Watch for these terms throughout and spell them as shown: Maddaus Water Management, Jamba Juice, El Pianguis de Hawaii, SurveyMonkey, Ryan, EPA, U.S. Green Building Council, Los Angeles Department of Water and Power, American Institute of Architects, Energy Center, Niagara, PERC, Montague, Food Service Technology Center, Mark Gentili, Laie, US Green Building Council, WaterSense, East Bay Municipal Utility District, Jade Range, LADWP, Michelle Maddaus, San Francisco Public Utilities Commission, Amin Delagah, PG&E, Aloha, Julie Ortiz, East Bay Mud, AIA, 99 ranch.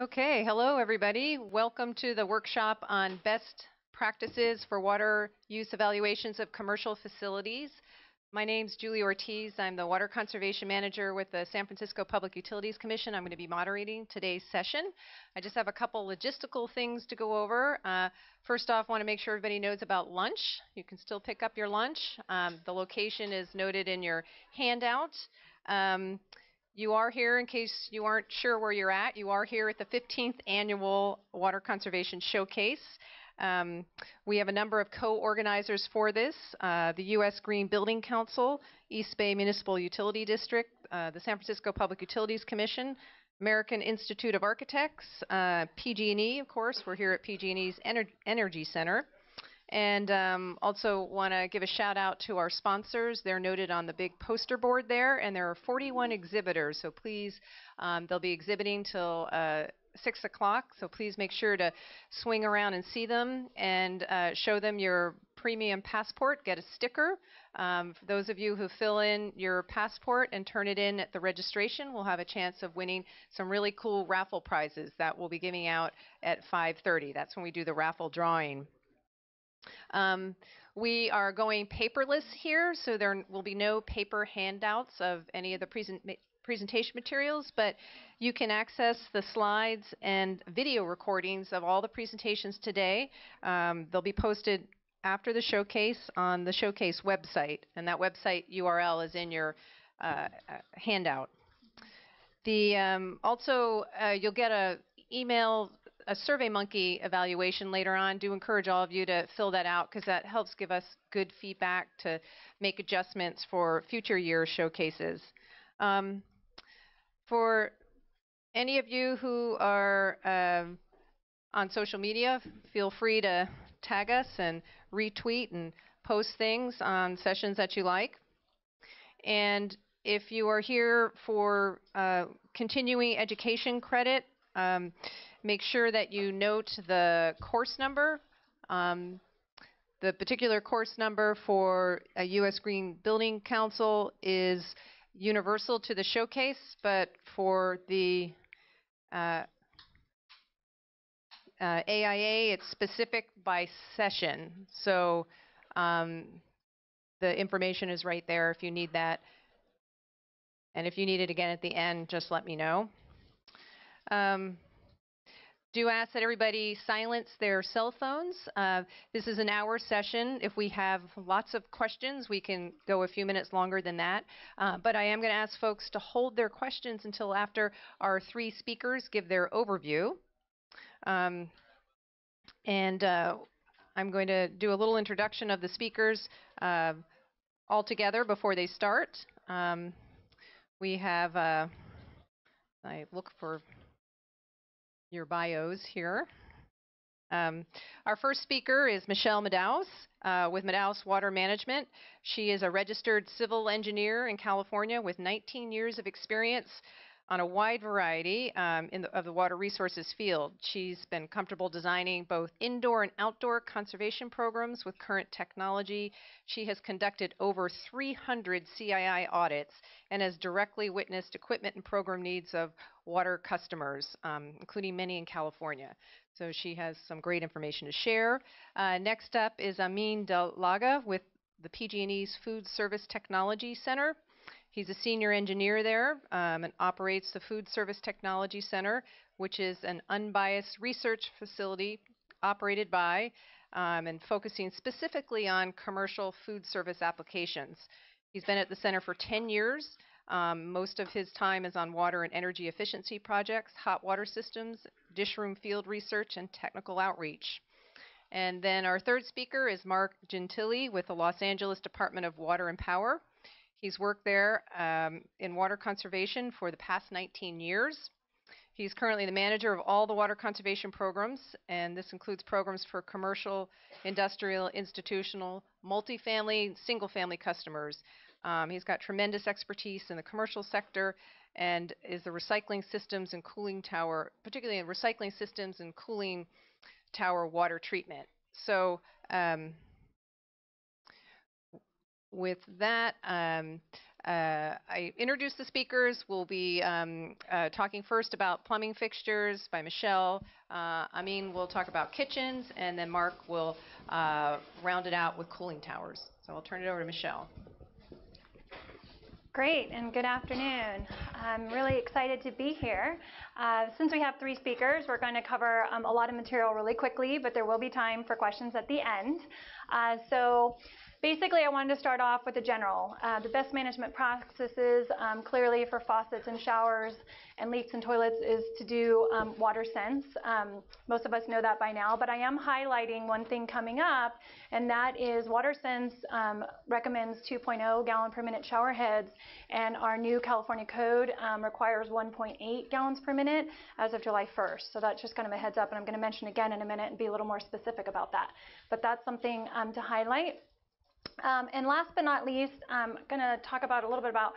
Okay, hello everybody. Welcome to the workshop on best practices for water use evaluations of commercial facilities. My name's Julie Ortiz. I'm the Water Conservation Manager with the San Francisco Public Utilities Commission. I'm going to be moderating today's session. I just have a couple logistical things to go over. First off, I want to make sure everybody knows about lunch. You can still pick up your lunch. The location is noted in your handout. You are here, in case you aren't sure where you're at, you are here at the 15th Annual Water Conservation Showcase. We have a number of co-organizers for this, the US Green Building Council, East Bay Municipal Utility District, the San Francisco Public Utilities Commission, American Institute of Architects, PG&E, of course, we're here at PG&E's Energy Center. And also want to give a shout out to our sponsors. They're noted on the big poster board there, and there are 41 exhibitors, so please, they'll be exhibiting till 6 o'clock, so please make sure to swing around and see them and show them your premium passport, get a sticker. For those of you who fill in your passport and turn it in at the registration, we'll have a chance of winning some really cool raffle prizes that we'll be giving out at 5:30. That's when we do the raffle drawing. We are going paperless here, so there will be no paper handouts of any of the presentation materials, but you can access the slides and video recordings of all the presentations today. They'll be posted after the showcase on the showcase website, and that website URL is in your handout. Also, you'll get an email, a SurveyMonkey evaluation later on. Do encourage all of you to fill that out because that helps give us good feedback to make adjustments for future year showcases. For any of you who are on social media, feel free to tag us and retweet and post things on sessions that you like. And if you are here for continuing education credit, make sure that you note the course number, the particular course number for a U.S. Green Building Council is universal to the showcase, but for the AIA, it's specific by session. So the information is right there if you need that. And if you need it again at the end, just let me know. Do ask that everybody silence their cell phones. This is an hour session. If we have lots of questions, we can go a few minutes longer than that. But I am going to ask folks to hold their questions until after our three speakers give their overview. I'm going to do a little introduction of the speakers all together before they start. We have, I look for your bios here. Our first speaker is Michelle Maddaus with Maddaus Water Management. She is a registered civil engineer in California with 19 years of experience on a wide variety of the water resources field. She's been comfortable designing both indoor and outdoor conservation programs with current technology. She has conducted over 300 CII audits and has directly witnessed equipment and program needs of water customers, including many in California. So she has some great information to share. Next up is Amin Delagah with the PG&E's Food Service Technology Center. He's a senior engineer there and operates the Food Service Technology Center, which is an unbiased research facility operated by and focusing specifically on commercial food service applications. He's been at the center for 10 years. Most of his time is on water and energy efficiency projects, hot water systems, dishroom field research, and technical outreach. And then our third speaker is Mark Gentili with the Los Angeles Department of Water and Power. He's worked there in water conservation for the past 19 years. He's currently the manager of all the water conservation programs, and this includes programs for commercial, industrial, institutional, multifamily, single-family customers. He's got tremendous expertise in the commercial sector and is the recycling systems and cooling tower, particularly in recycling systems and cooling tower water treatment. So. With that, I introduced the speakers. We'll be talking first about plumbing fixtures by Michelle. Amin will talk about kitchens, and then Mark will round it out with cooling towers. So I'll turn it over to Michelle. Great, and good afternoon. I'm really excited to be here. Since we have three speakers, we're going to cover a lot of material really quickly, but there will be time for questions at the end. So basically, I wanted to start off with the general. The best management practices, clearly for faucets and showers and leaks and toilets, is to do WaterSense. Most of us know that by now, but I am highlighting one thing coming up, and that is WaterSense recommends 2.0 gallon per minute shower heads, and our new California code requires 1.8 gallons per minute as of July 1st. So that's just kind of a heads up, and I'm going to mention again in a minute and be a little more specific about that. But that's something to highlight. And last but not least, I'm going to talk about a little bit about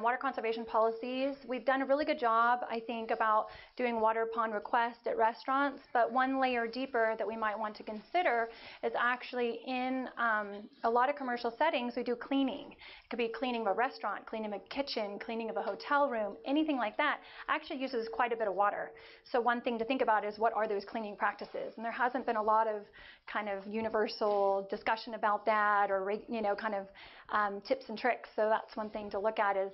water conservation policies. We've done a really good job, I think, about doing water pond requests at restaurants, but one layer deeper that we might want to consider is actually in a lot of commercial settings, we do cleaning. It could be cleaning of a restaurant, cleaning of a kitchen, cleaning of a hotel room, anything like that actually uses quite a bit of water. So one thing to think about is what are those cleaning practices? And there hasn't been a lot of kind of universal discussion about that, or you know, kind of tips and tricks. So that's one thing to look at is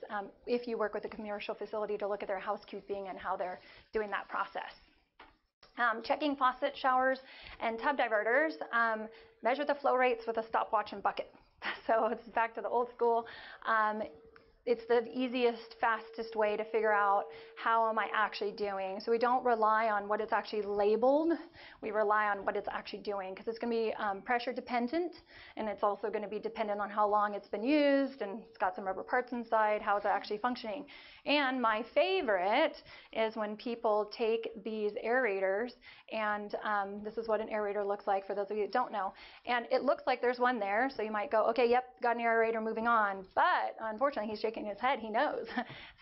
if you work with a commercial facility, to look at their housekeeping and how they're doing that process. Checking faucet, showers, and tub diverters. Measure the flow rates with a stopwatch and bucket. So it's back to the old school. It's the easiest, fastest way to figure out how am I actually doing. So we don't rely on what it's actually labeled. We rely on what it's actually doing, because it's going to be pressure dependent, and it's also going to be dependent on how long it's been used, and it's got some rubber parts inside, how it's actually functioning. And my favorite is when people take these aerators, and this is what an aerator looks like for those of you that don't know. And it looks like there's one there, so you might go, okay, yep, got an aerator, moving on. But unfortunately, he's shaking his head, he knows.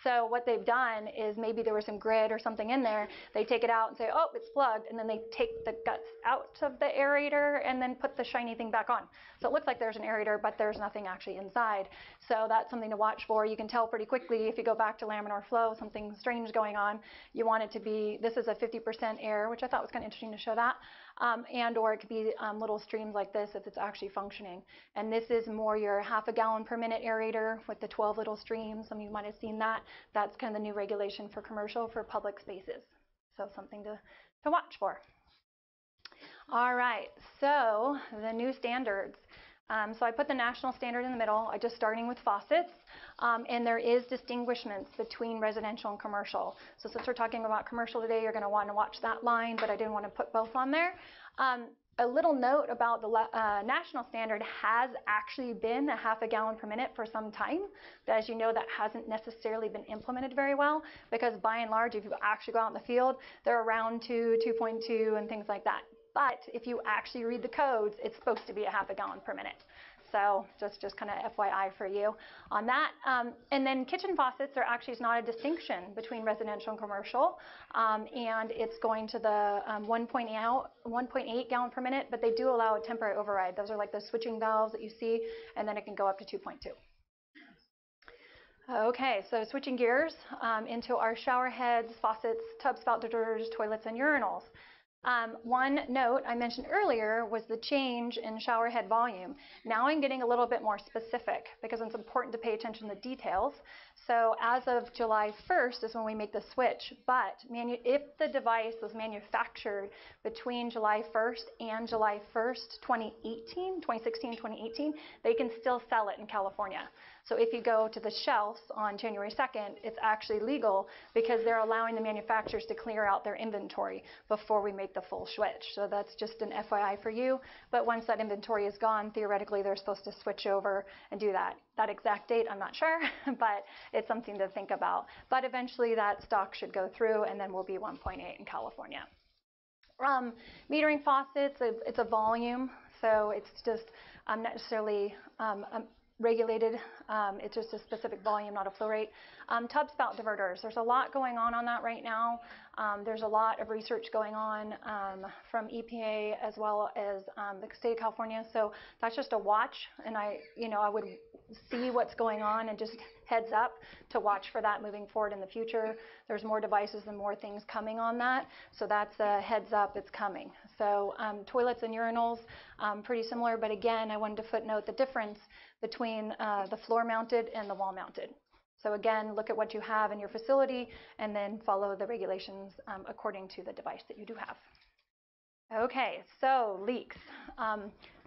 So what they've done is maybe there was some grit or something in there. They take it out and say, oh, it's plugged, and then they take the guts out of the aerator and then put the shiny thing back on. So it looks like there's an aerator, but there's nothing actually inside. So that's something to watch for. You can tell pretty quickly if you go back to laminar flow, something strange going on. You want it to be, this is a 50% air, which I thought was kind of interesting to show that. And or it could be little streams like this if it's actually functioning. And this is more your half a gallon per minute aerator with the 12 little streams. Some of you might have seen that. That's kind of the new regulation for commercial, for public spaces. So something to watch for. All right, so the new standards. So I put the national standard in the middle. I'm just starting with faucets. And there is distinguishments between residential and commercial. So since we're talking about commercial today, you're going to want to watch that line, but I didn't want to put both on there. A little note about the national standard has actually been a half a gallon per minute for some time. But as you know, that hasn't necessarily been implemented very well, because by and large, if you actually go out in the field, they're around 2, 2.2, and things like that. But if you actually read the codes, it's supposed to be a half a gallon per minute. So just kind of FYI for you on that. And then kitchen faucets are actually not a distinction between residential and commercial. And it's going to the 1.8 gallon per minute, but they do allow a temporary override. Those are like those switching valves that you see, and then it can go up to 2.2. Okay, so switching gears into our shower heads, faucets, tub spout diverters, toilets, and urinals. One note I mentioned earlier was the change in shower head volume. Now I'm getting a little bit more specific, because it's important to pay attention to the details. So as of July 1st is when we make the switch, but if the device was manufactured between July 1st and July 1st, 2018, they can still sell it in California. So if you go to the shelves on January 2nd, it's actually legal, because they're allowing the manufacturers to clear out their inventory before we make the full switch. So that's just an FYI for you. But once that inventory is gone, theoretically, they're supposed to switch over and do that. That exact date, I'm not sure, but it's something to think about. But eventually, that stock should go through, and then we'll be 1.8 in California. Metering faucets, it's a volume, so it's just not necessarily regulated. It's just a specific volume, not a flow rate. Tub spout diverters. There's a lot going on that right now. There's a lot of research going on from EPA as well as the state of California. So that's just a watch, and I would see what's going on and just heads up to watch for that moving forward in the future. There's more devices and more things coming on that, so that's a heads up, it's coming. So toilets and urinals, pretty similar, but again, I wanted to footnote the difference between the floor mounted and the wall mounted. So again, look at what you have in your facility and then follow the regulations according to the device that you do have. Okay, so leaks.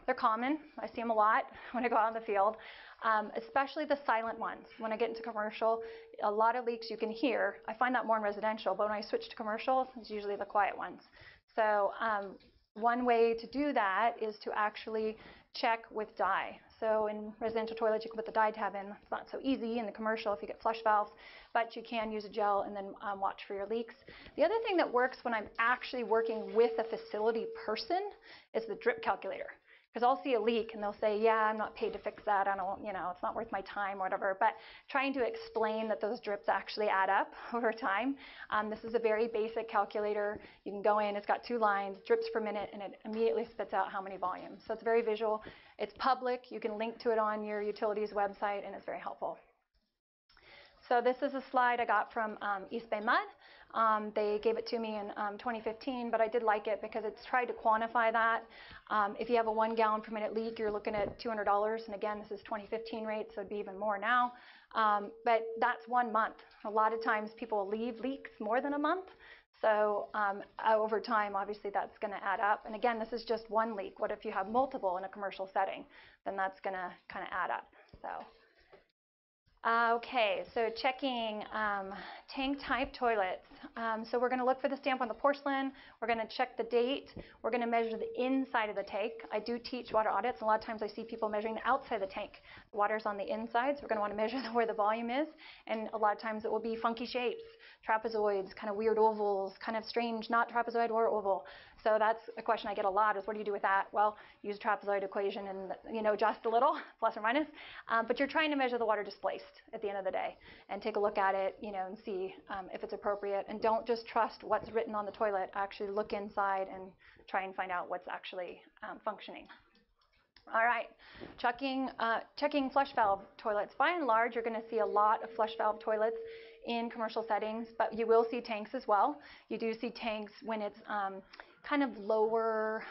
They're common. I see them a lot when I go out in the field, especially the silent ones. When I get into commercial, a lot of leaks you can hear. I find that more in residential, but when I switch to commercial, it's usually the quiet ones. So one way to do that is to actually check with dye. So in residential toilets, you can put the dye tab in. It's not so easy in the commercial if you get flush valves, but you can use a gel and then watch for your leaks. The other thing that works when I'm actually working with a facility person is the drip calculator. Because I'll see a leak and they'll say, yeah, I'm not paid to fix that. I don't, you know, it's not worth my time or whatever. But trying to explain that those drips actually add up over time. This is a very basic calculator. You can go in, it's got two lines, drips per minute, and it immediately spits out how many volumes. So it's very visual. It's public. You can link to it on your utilities website, and it's very helpful. So this is a slide I got from East Bay Mud. They gave it to me in 2015, but I did like it because it's tried to quantify that. If you have a 1 gallon per minute leak, you're looking at $200. And again, this is 2015 rates, so it'd be even more now. But that's 1 month. A lot of times people leave leaks more than a month. So over time, obviously, that's going to add up. And again, this is just one leak. What if you have multiple in a commercial setting? Then that's going to kind of add up. So. Okay, so checking tank type toilets. So we're going to look for the stamp on the porcelain. We're going to check the date. We're going to measure the inside of the tank. I do teach water audits, and a lot of times I see people measuring the outside of the tank. The water's on the inside, so we're going to want to measure where the volume is. And a lot of times it will be funky shapes, trapezoids, kind of weird ovals, kind of strange, not trapezoid or oval. So that's a question I get a lot is, what do you do with that? Well, use a trapezoid equation and, you know, just a little, plus or minus. But you're trying to measure the water displaced at the end of the day and take a look at it, you know, and see if it's appropriate. And don't just trust what's written on the toilet. Actually look inside and try and find out what's actually functioning. All right, checking flush valve toilets. By and large, you're going to see a lot of flush valve toilets in commercial settings, but you will see tanks as well. You do see tanks when it's kind of lower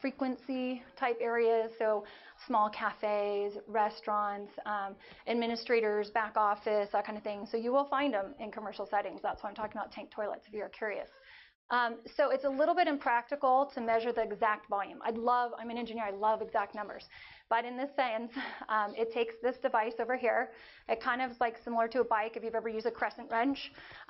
frequency type areas, so small cafes, restaurants, administrators, back office, that kind of thing. So you will find them in commercial settings. That's why I'm talking about tank toilets, if you're curious. So it's a little bit impractical to measure the exact volume. I'm an engineer, I love exact numbers. But in this sense, it takes this device over here. It kind of is like similar to a bike if you've ever used a crescent wrench,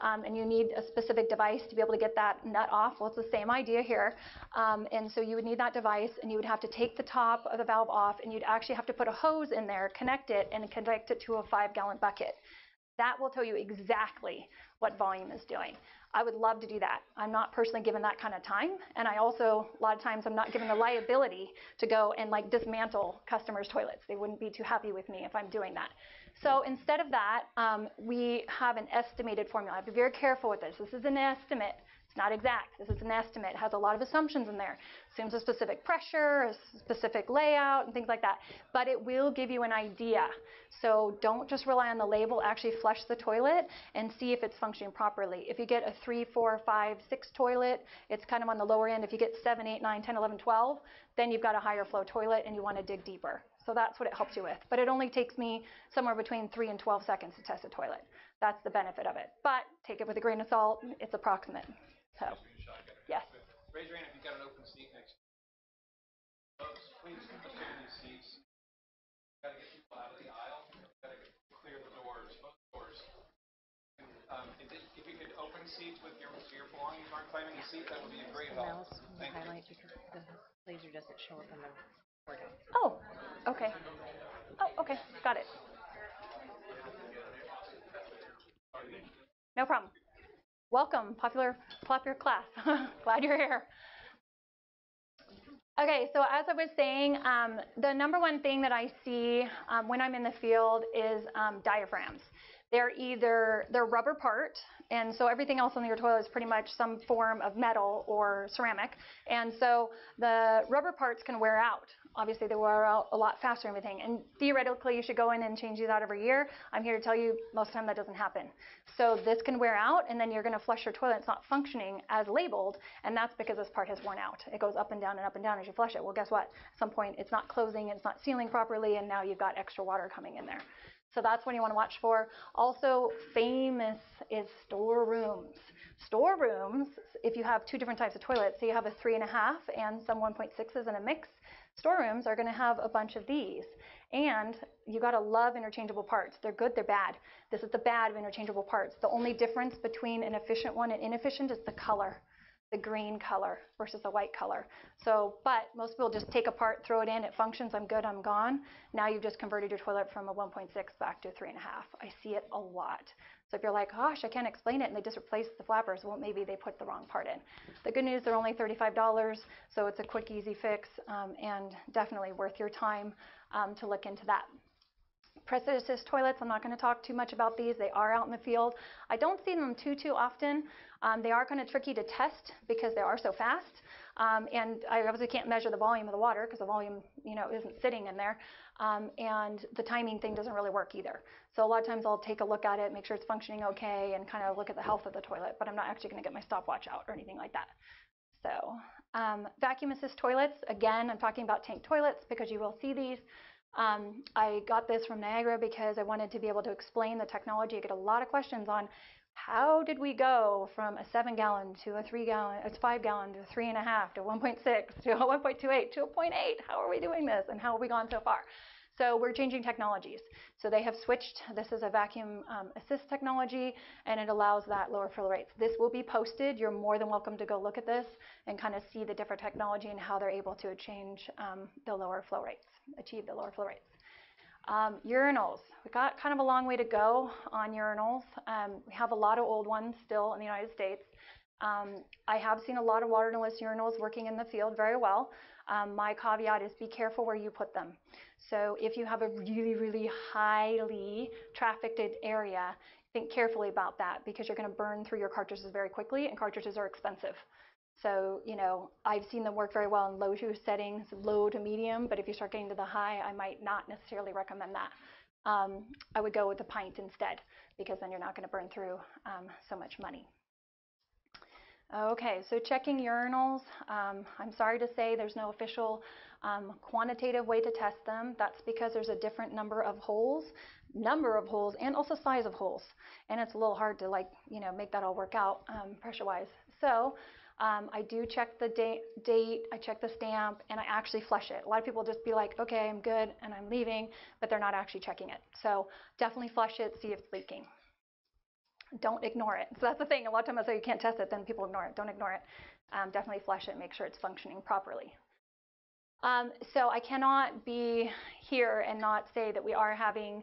and you need a specific device to be able to get that nut off. Well, it's the same idea here. And so you would need that device, and you would have to take the top of the valve off, and you'd actually have to put a hose in there, connect it, and connect it to a 5 gallon bucket. That will tell you exactly what volume is doing. I would love to do that. I'm not personally given that kind of time. And I also, a lot of times, I'm not given the liability to go and like dismantle customers' toilets. They wouldn't be too happy with me if I'm doing that. So instead of that, we have an estimated formula. I have to be very careful with this. This is an estimate. It's not exact. This is an estimate. It has a lot of assumptions in there. Assumes a specific pressure, a specific layout, and things like that. But it will give you an idea. So don't just rely on the label. Actually flush the toilet and see if it's functioning properly. If you get a 3, 4, 5, 6 toilet, it's kind of on the lower end. If you get 7, 8, 9, 10, 11, 12, then you've got a higher flow toilet and you want to dig deeper. So that's what it helps you with. But it only takes me somewhere between 3 and 12 seconds to test a toilet. That's the benefit of it. But take it with a grain of salt. It's approximate. So, yes. Raise your hand if you've got an open seat next. Folks, please assume these seats. You've got to get people out of the aisle. You've got to clear the doors, both doors. And, if you could open seats with your belongings aren't claiming a seat, that would be a great help. Thank you. Because the laser doesn't show up on the board. Oh, okay. Oh, okay. Got it. No problem. Welcome, popular class. Glad you're here. Okay, so as I was saying, the number one thing that I see when I'm in the field is diaphragms. They're rubber part, and so everything else on your toilet is pretty much some form of metal or ceramic. And so the rubber parts can wear out Obviously, they were a lot faster and everything. And theoretically, you should go in and change these out every year. I'm here to tell you most of the time that doesn't happen. So this can wear out, and then you're going to flush your toilet. It's not functioning as labeled, and that's because this part has worn out. It goes up and down and up and down as you flush it. Well, guess what? At some point, it's not closing, it's not sealing properly, and now you've got extra water coming in there. So that's when you want to watch for. Also famous is storerooms. Storerooms, if you have two different types of toilets, so you have a 3.5 and some 1.6s in a mix, storerooms are going to have a bunch of these. And you got to love interchangeable parts. They're good, they're bad. This is the bad of interchangeable parts. The only difference between an efficient one and inefficient is the color. The green color versus the white color. So, but most people just take apart, throw it in, it functions, I'm good, I'm gone. Now you've just converted your toilet from a 1.6 back to a 3.5. I see it a lot. So if you're like, gosh, I can't explain it, and they just replaced the flappers, well, maybe they put the wrong part in. The good news, they're only $35, so it's a quick, easy fix, and definitely worth your time to look into that. Precipitous toilets, I'm not going to talk too much about these. They are out in the field. I don't see them too often. They are kind of tricky to test because they are so fast. And I obviously can't measure the volume of the water because the volume, you know, isn't sitting in there. And the timing thing doesn't really work either. So a lot of times I'll take a look at it, make sure it's functioning okay, and kind of look at the health of the toilet. But I'm not actually going to get my stopwatch out or anything like that. So vacuum assist toilets, again, I'm talking about tank toilets because you will see these. I got this from Niagara because I wanted to be able to explain the technology. I get a lot of questions on how did we go from a 7-gallon to a 3-gallon, a 5-gallon to a 3.5 to 1.6 to a 1.28 to a 0.8. How are we doing this and how have we gone so far? So we're changing technologies. So they have switched. This is a vacuum assist technology, and it allows that lower flow rates. This will be posted. You're more than welcome to go look at this and kind of see the different technology and how they're able to change the lower flow rates, achieve the lower flow rates. Urinals. We got kind of a long way to go on urinals. We have a lot of old ones still in the United States. I have seen a lot of waterless urinals working in the field very well. My caveat is be careful where you put them. So if you have a really, really highly trafficked area, think carefully about that because you're going to burn through your cartridges very quickly, and cartridges are expensive. So, you know, I've seen them work very well in low juice settings, low to medium, but if you start getting to the high, I might not necessarily recommend that. I would go with a pint instead because then you're not going to burn through so much money. Okay, so checking urinals, I'm sorry to say there's no official quantitative way to test them. That's because there's a different number of holes, and also size of holes. And it's a little hard to, like, you know, make that all work out pressure-wise. So I do check the date, I check the stamp, and I actually flush it. A lot of people just be like, okay, I'm good, and I'm leaving, but they're not actually checking it. So definitely flush it, see if it's leaking. Don't ignore it. So that's the thing. A lot of times I say you can't test it, then people ignore it. Don't ignore it. Definitely flush it. Make sure it's functioning properly. So I cannot be here and not say that we are having,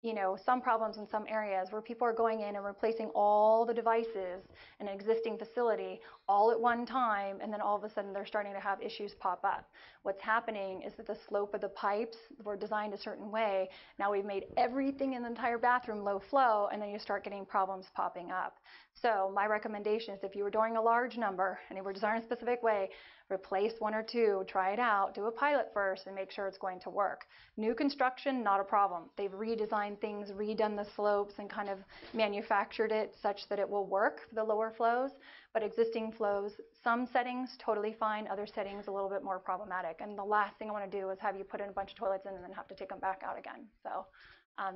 you know, some problems in some areas where people are going in and replacing all the devices in an existing facility all at one time, and then all of a sudden they're starting to have issues pop up. What's happening is that the slope of the pipes were designed a certain way. Now we've made everything in the entire bathroom low flow, and then you start getting problems popping up. So my recommendation is if you were doing a large number and you were designed a specific way, replace one or two, try it out, do a pilot first, and make sure it's going to work. New construction, not a problem. They've redesigned things, redone the slopes, and kind of manufactured it such that it will work for the lower flows. But existing flows, some settings totally fine, other settings a little bit more problematic. And the last thing I want to do is have you put in a bunch of toilets in and then have to take them back out again. So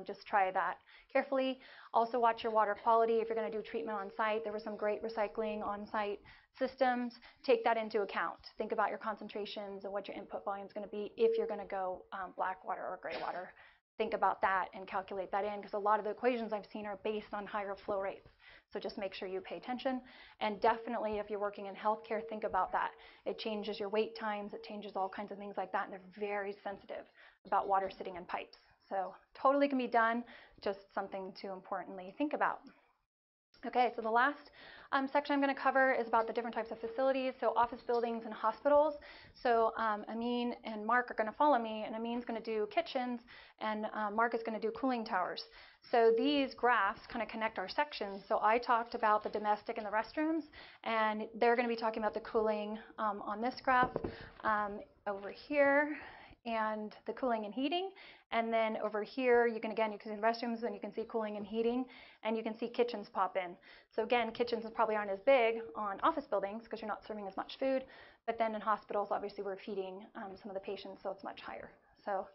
just try that carefully. Also watch your water quality. If you're going to do treatment on site, there was some great recycling on site systems. Take that into account. Think about your concentrations and what your input volume is going to be if you're going to go black water or gray water. Think about that and calculate that in, because a lot of the equations I've seen are based on higher flow rates. So just make sure you pay attention. And definitely if you're working in healthcare, think about that. It changes your wait times. It changes all kinds of things like that. And they're very sensitive about water sitting in pipes. So totally can be done, just something to importantly think about. Okay, so the last section I'm going to cover is about the different types of facilities, so office buildings and hospitals. So Amin and Mark are going to follow me, and Amin's going to do kitchens, and Mark is going to do cooling towers. So these graphs kind of connect our sections. So I talked about the domestic and the restrooms, and they're going to be talking about the cooling on this graph over here. and the cooling and heating. And then over here, you can, again, you can see restrooms and you can see cooling and heating, and you can see kitchens pop in. So again, kitchens probably aren't as big on office buildings because you're not serving as much food, but then in hospitals, obviously we're feeding some of the patients, so it's much higher. So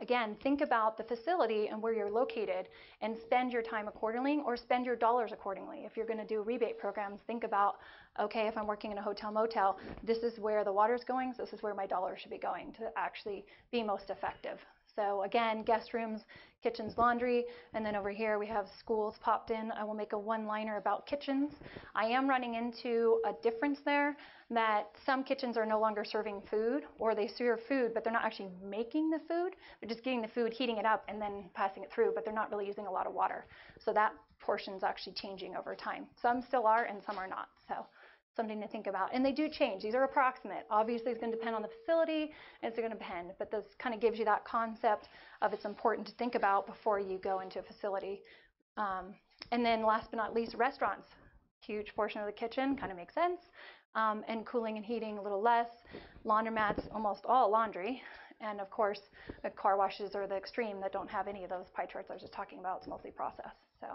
again, think about the facility and where you're located and spend your time accordingly, or spend your dollars accordingly. If you're going to do rebate programs, think about, okay, if I'm working in a hotel motel, this is where the water's going, so this is where my dollar should be going to actually be most effective. So again, guest rooms, kitchens, laundry, and then over here we have schools popped in. I will make a one-liner about kitchens. I am running into a difference there that some kitchens are no longer serving food, or they serve food, but they're not actually making the food. They're just getting the food, heating it up, and then passing it through, but they're not really using a lot of water. So that portion's actually changing over time. Some still are and some are not. So something to think about. And they do change. These are approximate. Obviously, it's going to depend on the facility, and it's going to depend. But this kind of gives you that concept of it's important to think about before you go into a facility. And then last but not least, restaurants. Huge portion of the kitchen, kind of makes sense. And cooling and heating, a little less. Laundromats, almost all laundry. And of course, the car washes are the extreme that don't have any of those pie charts I was just talking about. It's mostly process. So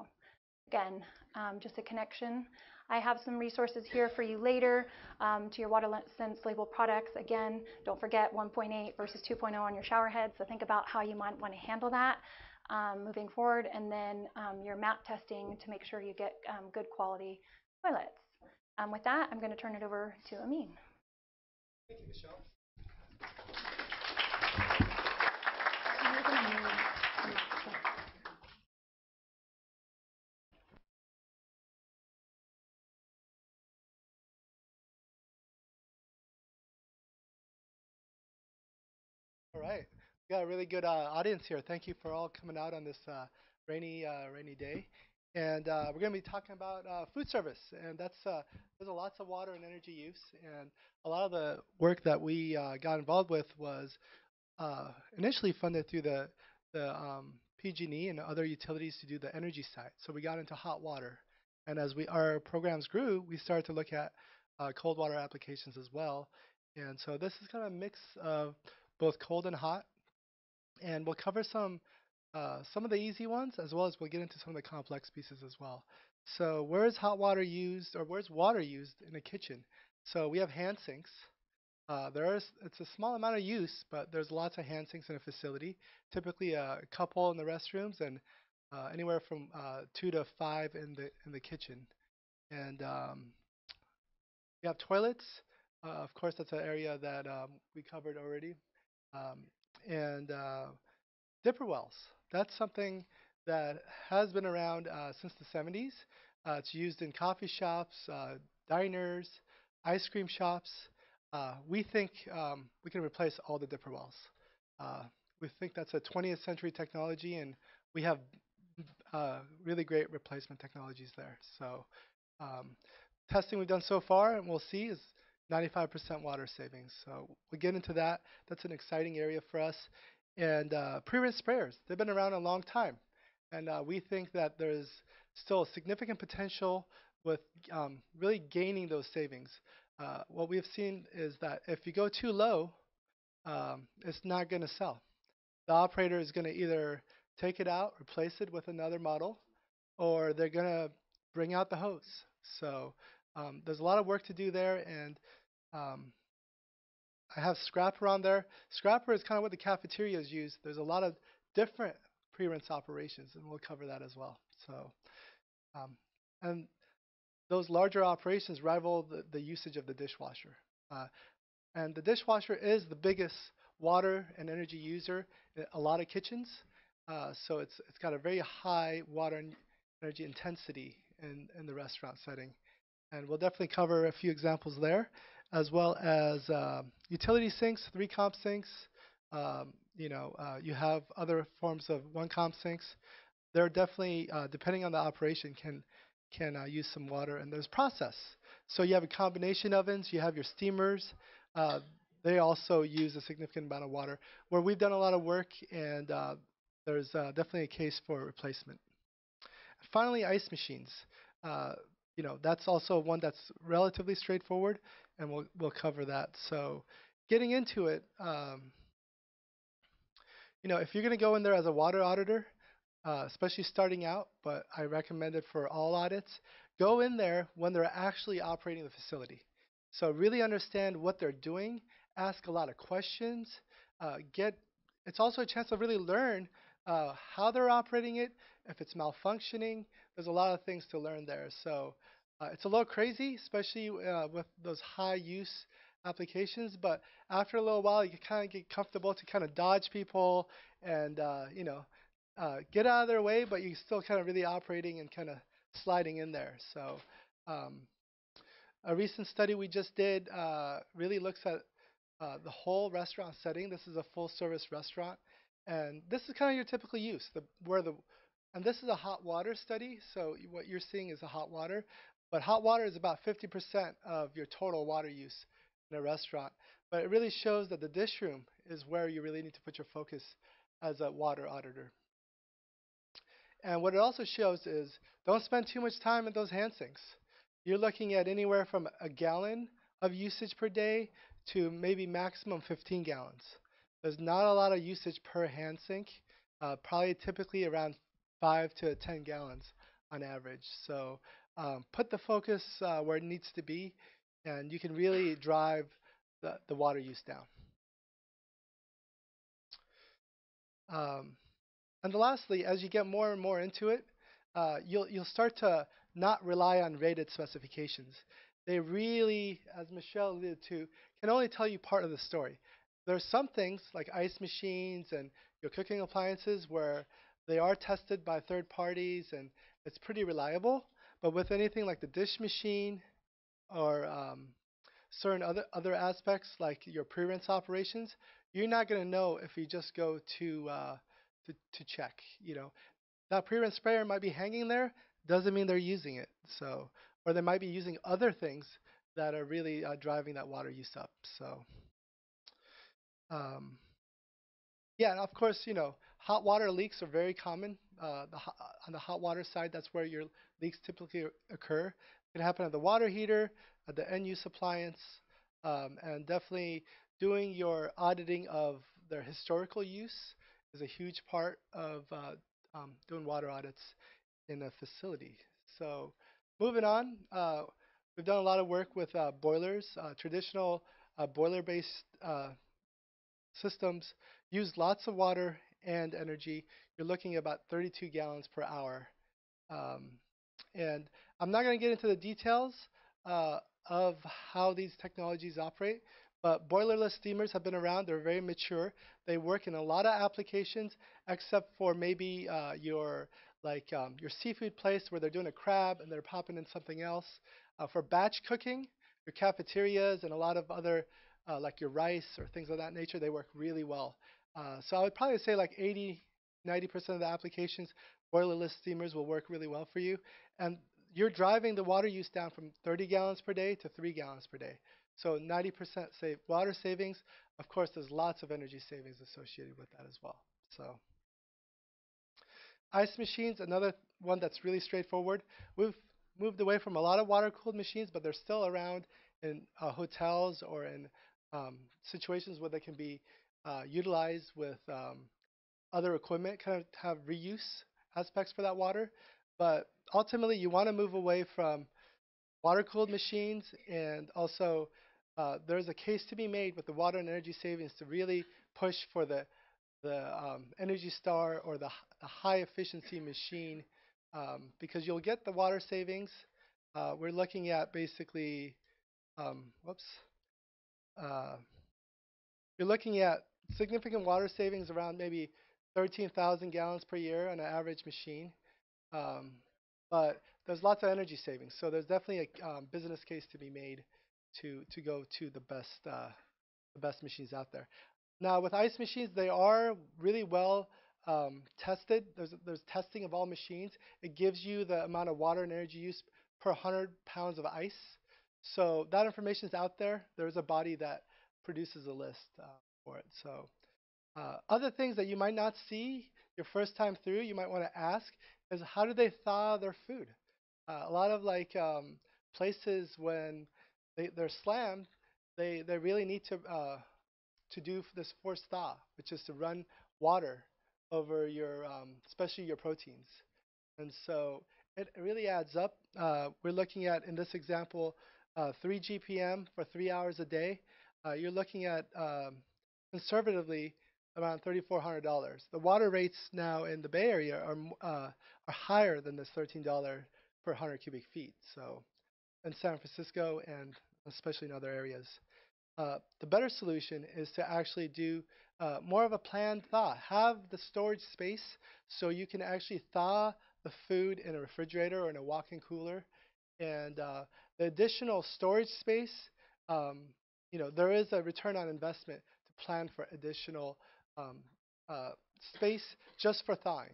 again, just a connection. I have some resources here for you later to your WaterSense label products. Again, don't forget 1.8 versus 2.0 on your shower head, so think about how you might want to handle that moving forward, and then your MAP testing to make sure you get good quality toilets. With that, I'm going to turn it over to Amin. Thank you, Michelle. All right, we got a really good audience here. Thank you for all coming out on this rainy day. And we're going to be talking about food service, and that's there's lots of water and energy use. And a lot of the work that we got involved with was initially funded through the PG&E and other utilities to do the energy side. So we got into hot water, and as our programs grew, we started to look at cold water applications as well. And so this is kind of a mix of both cold and hot, and we'll cover some of the easy ones, as well as we'll get into some of the complex pieces as well. So where is hot water used, or where's water used in a kitchen? So we have hand sinks. It's a small amount of use, but there's lots of hand sinks in a facility, typically a couple in the restrooms, and anywhere from 2 to 5 in the kitchen. And we have toilets. Of course, that's an area that we covered already. And dipper wells. That's something that has been around since the 70s. It's used in coffee shops, diners, ice cream shops. We think we can replace all the dipper wells. We think that's a 20th century technology, and we have really great replacement technologies there. So testing we've done so far, and we'll see, is 95% water savings. So we'll get into that. That's an exciting area for us. And pre-rinse sprayers, they've been around a long time. And we think that there's still significant potential with really gaining those savings. What we've seen is that if you go too low, it's not going to sell. The operator is going to either take it out, replace it with another model, or they're going to bring out the hose. So there's a lot of work to do there, and I have scrapper on there. Scrapper is kind of what the cafeterias use. There's a lot of different pre-rinse operations, and we'll cover that as well. So, and those larger operations rival the usage of the dishwasher. And the dishwasher is the biggest water and energy user in a lot of kitchens. So it's got a very high water and energy intensity in the restaurant setting. And we'll definitely cover a few examples there, as well as utility sinks, 3-comp sinks. You have other forms of 1-comp sinks. They're definitely, depending on the operation, can use some water. And there's process. So you have a combination ovens. You have your steamers. They also use a significant amount of water. Where we've done a lot of work, and there's definitely a case for replacement. Finally, ice machines. That's also one that's relatively straightforward, and we'll cover that. So getting into it, you know, if you're going to go in there as a water auditor, especially starting out, but I recommend it for all audits, go in there when they're actually operating the facility. So really understand what they're doing, ask a lot of questions, it's also a chance to really learn how they're operating it, if it's malfunctioning. There's a lot of things to learn there. So it's a little crazy, especially with those high use applications, but after a little while, you kind of get comfortable to kind of dodge people and, you know, get out of their way, but you're still kind of really operating and kind of sliding in there. So a recent study we just did really looks at the whole restaurant setting. This is a full-service restaurant, and this is kind of your typical use. And this is a hot water study, so what you're seeing is a hot water, but hot water is about 50% of your total water use in a restaurant. But it really shows that the dish room is where you really need to put your focus as a water auditor. And what it also shows is don't spend too much time at those hand sinks. You're looking at anywhere from a gallon of usage per day to maybe maximum 15 gallons. There's not a lot of usage per hand sink, probably typically around 5 to 10 gallons on average. So put the focus where it needs to be, and you can really drive the water use down. And lastly, as you get more and more into it, you'll start to not rely on rated specifications. They really, as Michelle alluded to, can only tell you part of the story. There's some things like ice machines and your cooking appliances where they are tested by third parties and it's pretty reliable. But with anything like the dish machine or certain other aspects like your pre-rinse operations, you're not going to know if you just go to check. You know, that pre-rinse sprayer might be hanging there, doesn't mean they're using it. So, or they might be using other things that are really driving that water use up. So, yeah, and of course, you know, hot water leaks are very common. On the hot water side, that's where your leaks typically occur. It can happen at the water heater, at the end-use appliance, and definitely doing your auditing of their historical use is a huge part of doing water audits in a facility. So moving on, we've done a lot of work with boilers. Traditional boiler-based systems use lots of water and energy. You're looking at about 32 gallons per hour. And I'm not going to get into the details of how these technologies operate, but boilerless steamers have been around. They're very mature. They work in a lot of applications, except for maybe your seafood place where they're doing a crab and they're popping in something else. For batch cooking, your cafeterias and a lot of other like your rice or things of that nature, they work really well. So I would probably say like 80–90% of the applications, boilerless steamers will work really well for you. And you're driving the water use down from 30 gallons per day to 3 gallons per day. So 90% save water savings. Of course, there's lots of energy savings associated with that as well. So ice machines, another one that's really straightforward. We've moved away from a lot of water-cooled machines, but they're still around in hotels or in situations where they can be utilized with other equipment, kind of have reuse aspects for that water. But ultimately, you want to move away from water-cooled machines, and also there's a case to be made with the water and energy savings to really push for the Energy Star or the high-efficiency machine, because you'll get the water savings. We're looking at basically, you're looking at significant water savings around maybe 13,000 gallons per year on an average machine, but there's lots of energy savings, so there's definitely a business case to be made to go to the best machines out there. Now, with ice machines, they are really well tested. There's testing of all machines. It gives you the amount of water and energy use per 100 pounds of ice. So that information is out there. There's a body that produces a list for it. So other things that you might not see your first time through, you might want to ask is how do they thaw their food? A lot of places when they're slammed, they really need to do this forced thaw, which is to run water over your, especially your proteins. And so it really adds up. We're looking at, in this example, 3 GPM for 3 hours a day. You're looking at, conservatively, around $3,400. The water rates now in the Bay Area are higher than this $13 per 100 cubic feet. So in San Francisco and especially in other areas. The better solution is to actually do more of a planned thaw. Have the storage space so you can actually thaw the food in a refrigerator or in a walk-in cooler. And the additional storage space, you know, there is a return on investment to plan for additional space just for thawing.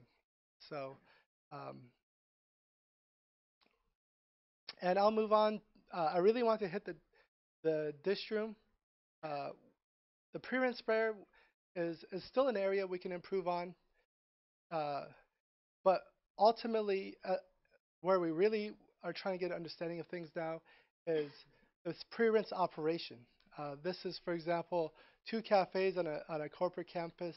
So, and I'll move on. I really want to hit the dish room. The pre-rinse sprayer is still an area we can improve on, but ultimately, where we really are trying to get an understanding of things now is this pre-rinse operation. This is, for example, 2 cafes on a corporate campus.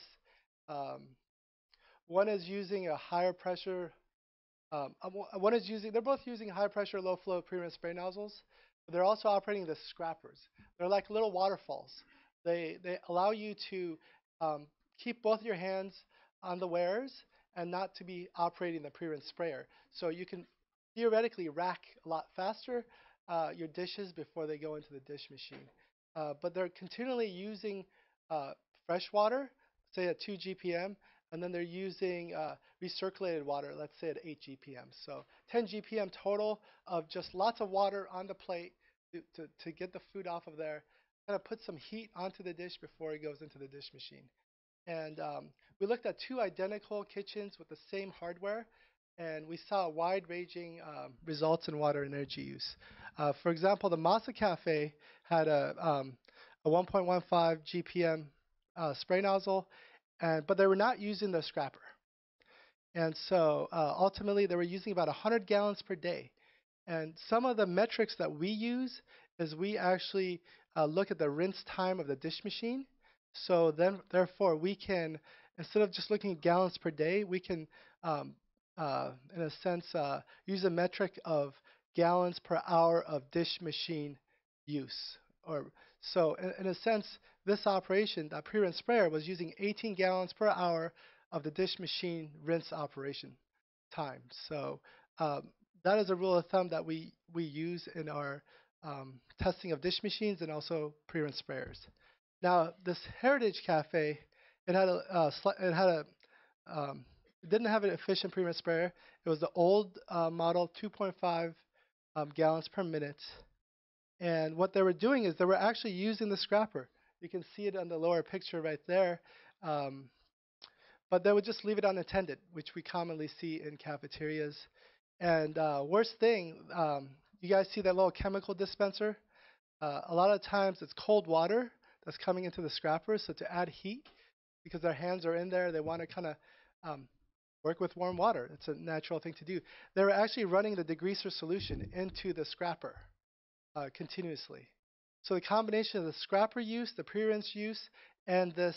One is using a higher pressure. They're both using high pressure, low flow pre-rinse spray nozzles. They're also operating the scrappers. They're like little waterfalls. They allow you to keep both your hands on the wearers and not to be operating the pre-rinse sprayer. So you can theoretically rack a lot faster your dishes before they go into the dish machine. But they're continually using fresh water, say at 2 GPM, and then they're using recirculated water, let's say at 8 GPM. So 10 GPM total of just lots of water on the plate to get the food off of there, kind of put some heat onto the dish before it goes into the dish machine. And we looked at 2 identical kitchens with the same hardware, and we saw wide-ranging results in water and energy use. For example, the Masa Cafe had a 1.15 GPM spray nozzle, but they were not using the scrapper. And so ultimately, they were using about 100 gallons per day. And some of the metrics that we use is we actually look at the rinse time of the dish machine. So then, therefore, we can, instead of just looking at gallons per day, we can, in a sense, use a metric of gallons per hour of dish machine use. So in a sense, this operation, that pre-rinse sprayer, was using 18 gallons per hour of the dish machine rinse operation time. So that is a rule of thumb that we use in our testing of dish machines and also pre-rinse sprayers. Now, this Heritage Cafe, it didn't have an efficient pre-rinse sprayer. It was the old model, 2.5 gallons per minute. And what they were doing is they were actually using the scrapper. You can see it on the lower picture right there. But they would just leave it unattended, which we commonly see in cafeterias. And worst thing, you guys see that little chemical dispenser? A lot of times it's cold water that's coming into the scrapper. So to add heat, because their hands are in there, they want to kind of work with warm water. It's a natural thing to do. They were actually running the degreaser solution into the scrapper continuously. So the combination of the scrapper use, the pre-rinse use, and this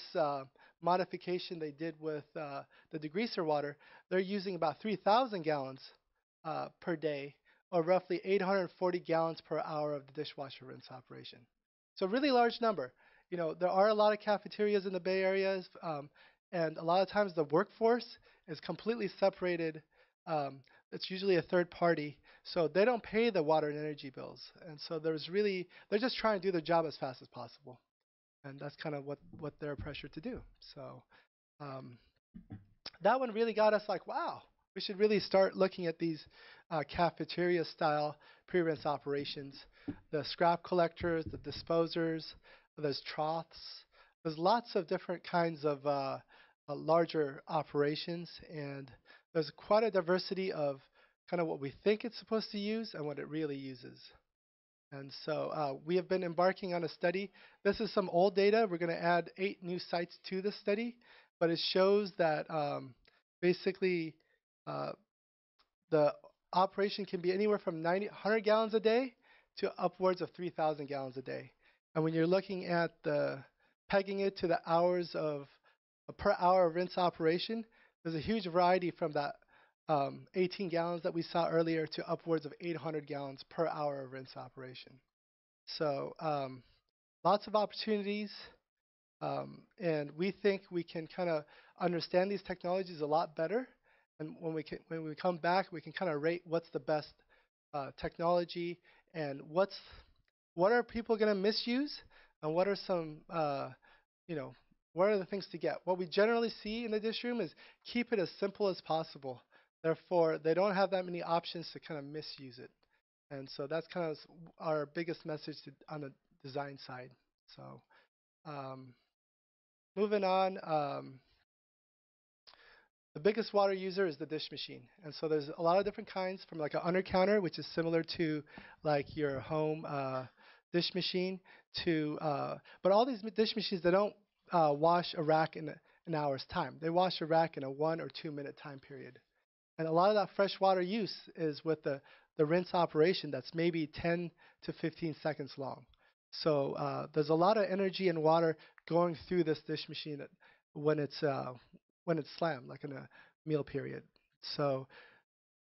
modification they did with the degreaser water, they're using about 3,000 gallons per day, or roughly 840 gallons per hour of the dishwasher rinse operation. So really large number. You know, there are a lot of cafeterias in the Bay Area, and a lot of times the workforce is completely separated. It's usually a third party, so they don't pay the water and energy bills. And so they're just trying to do their job as fast as possible. And that's kind of what they're pressured to do. So that one really got us like, wow, we should really start looking at these cafeteria-style pre-rinse operations, the scrap collectors, the disposers, those troughs. There's lots of different kinds of larger operations, and there's quite a diversity of kind of what we think it's supposed to use and what it really uses. And so we have been embarking on a study. This is some old data. We're going to add 8 new sites to this study, but it shows that basically the operation can be anywhere from 100 gallons a day to upwards of 3,000 gallons a day. And when you're looking at pegging it to the hours of per hour rinse operation. There's a huge variety from that 18 gallons that we saw earlier to upwards of 800 gallons per hour of rinse operation. So lots of opportunities, and we think we can kind of understand these technologies a lot better. And when we come back, we can kind of rate what's the best technology and what are people going to misuse, and what are some what are the things to get. What we generally see in the dish room is keep it as simple as possible. Therefore, they don't have that many options to kind of misuse it. And so that's kind of our biggest message on the design side. So moving on, the biggest water user is the dish machine. And so there's a lot of different kinds, from like an under-counter, which is similar to like your home dish machine, to, but all these dish machines, they don't wash a rack in an hour's time. They wash a rack in a 1 or 2 minute time period. And a lot of that fresh water use is with the rinse operation that's maybe 10 to 15 seconds long. So there's a lot of energy and water going through this dish machine when it's slammed, like in a meal period. So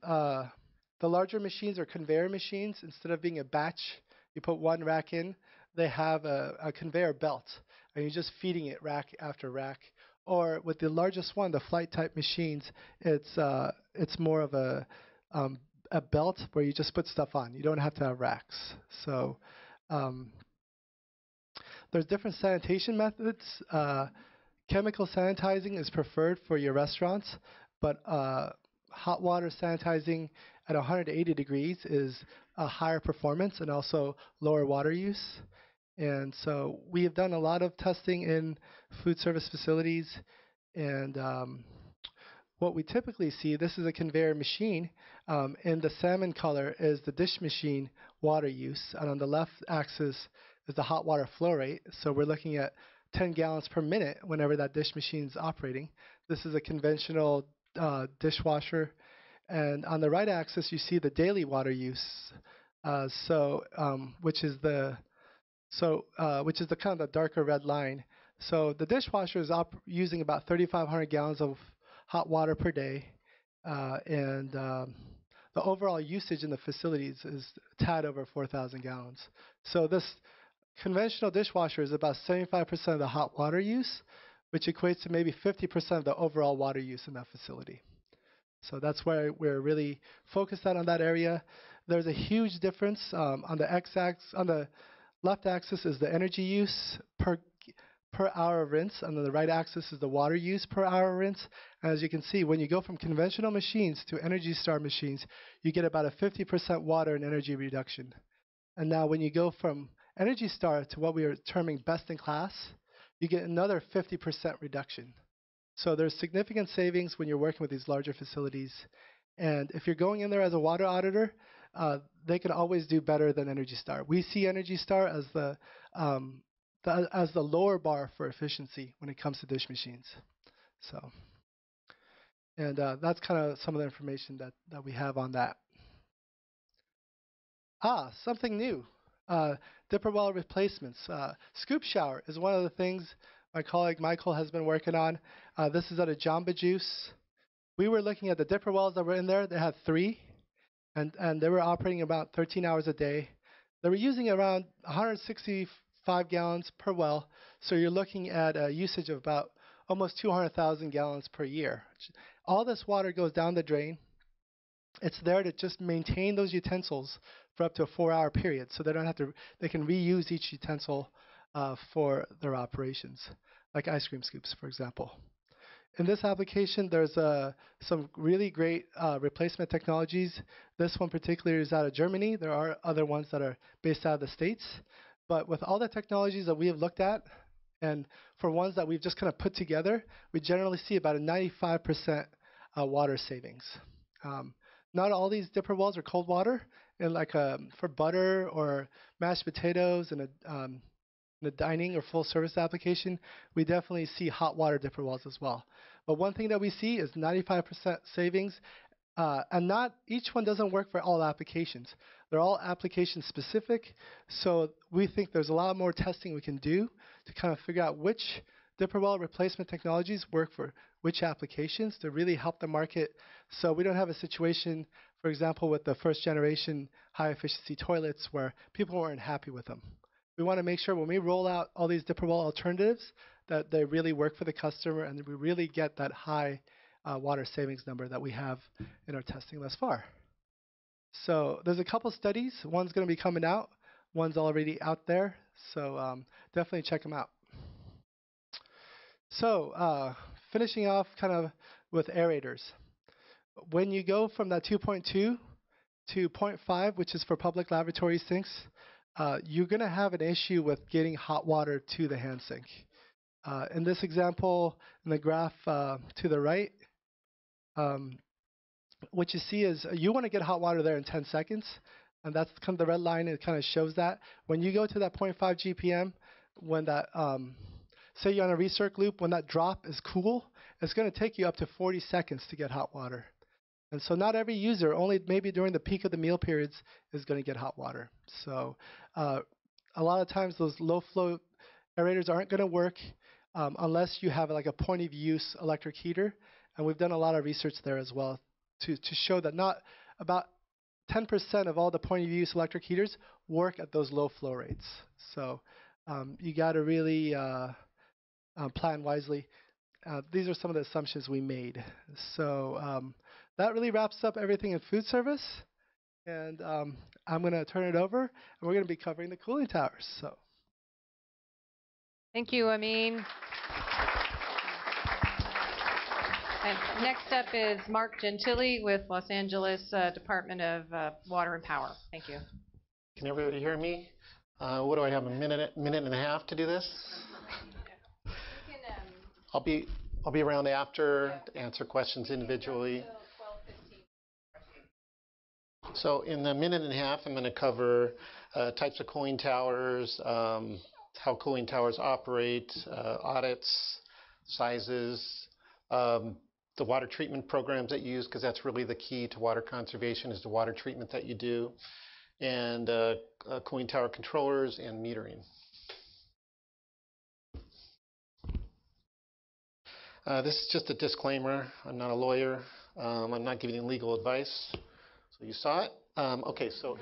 the larger machines are conveyor machines. Instead of being a batch, you put one rack in, they have a conveyor belt, and you're just feeding it rack after rack. Or with the largest one, the flight-type machines, it's more of a belt where you just put stuff on. You don't have to have racks. So there's different sanitation methods. Chemical sanitizing is preferred for your restaurants, but hot water sanitizing at 180 degrees is a higher performance and also lower water use. And so we have done a lot of testing in food service facilities, and what we typically see, this is a conveyor machine, and the salmon color is the dish machine water use, and on the left axis is the hot water flow rate. So we're looking at 10 gallons per minute whenever that dish machine is operating. This is a conventional dishwasher, and on the right axis you see the daily water use, which is the kind of the darker red line. So the dishwasher is using about 3,500 gallons of hot water per day, and the overall usage in the facilities is a tad over 4,000 gallons. So this conventional dishwasher is about 75% of the hot water use, which equates to maybe 50% of the overall water use in that facility. So that's why we're really focused on that area. There's a huge difference on the x-axis. On the left axis is the energy use per hour of rinse, and then the right axis is the water use per hour of rinse. And as you can see, when you go from conventional machines to Energy Star machines, you get about a 50% water and energy reduction. And now when you go from Energy Star to what we are terming best in class, you get another 50% reduction. So there's significant savings when you're working with these larger facilities. And if you're going in there as a water auditor, they can always do better than Energy Star. We see Energy Star as the lower bar for efficiency when it comes to dish machines. So, and that's kind of some of the information that we have on that. Something new. Dipper well replacements. Scoop shower is one of the things my colleague Michael has been working on. This is at a Jamba Juice. We were looking at the dipper wells that were in there. They had three, and they were operating about 13 hours a day. They were using around 165 gallons per well, so you're looking at a usage of about almost 200,000 gallons per year. All this water goes down the drain. It's there to just maintain those utensils for up to a 4-hour period, so they don't have to. They can reuse each utensil for their operations, like ice cream scoops, for example. In this application, there's some really great replacement technologies. This one particular is out of Germany. There are other ones that are based out of the States. But with all the technologies that we have looked at, and for ones that we've just kind of put together, we generally see about a 95% water savings. Not all these dipper wells are cold water. And like for butter or mashed potatoes in a dining or full service application, we definitely see hot water dipper wells as well. But one thing that we see is 95% savings, and not each one doesn't work for all applications. They're all application specific, so we think there's a lot more testing we can do to kind of figure out which Dipperwell replacement technologies work for which applications to really help the market, so we don't have a situation, for example, with the first generation high efficiency toilets where people weren't happy with them. We want to make sure when we roll out all these Dipperwell alternatives that they really work for the customer and that we really get that high water savings number that we have in our testing thus far. So there's a couple studies. One's going to be coming out. One's already out there. So definitely check them out. So finishing off kind of with aerators. When you go from that 2.2 to 0.5, which is for public lavatory sinks, you're going to have an issue with getting hot water to the hand sink. In this example, in the graph to the right, what you see is you want to get hot water there in 10 seconds, and that's kind of the red line. It kind of shows that. When you go to that 0.5 GPM, when that, say you're on a recirc loop, when that drop is cool, it's going to take you up to 40 seconds to get hot water. And so not every user, only maybe during the peak of the meal periods, is going to get hot water. So a lot of times those low flow aerators aren't going to work unless you have like a point of use electric heater. And we've done a lot of research there as well to show that not about 10% of all the point of use electric heaters work at those low flow rates. So you got to really plan wisely. These are some of the assumptions we made. So that really wraps up everything in food service. And I'm going to turn it over, and we're going to be covering the cooling towers. So. Thank you, Amin. And next up is Mark Gentili with Los Angeles Department of Water and Power. Thank you. Can everybody hear me? What do I have, a minute and a half to do this? You can, I'll be around after to answer questions individually. So in the minute and a half, I'm going to cover types of cooling towers, how cooling towers operate, audits, sizes, the water treatment programs that you use, because that's really the key to water conservation is the water treatment that you do, and cooling tower controllers and metering. This is just a disclaimer. I'm not a lawyer. I'm not giving legal advice. So you saw it. Okay, so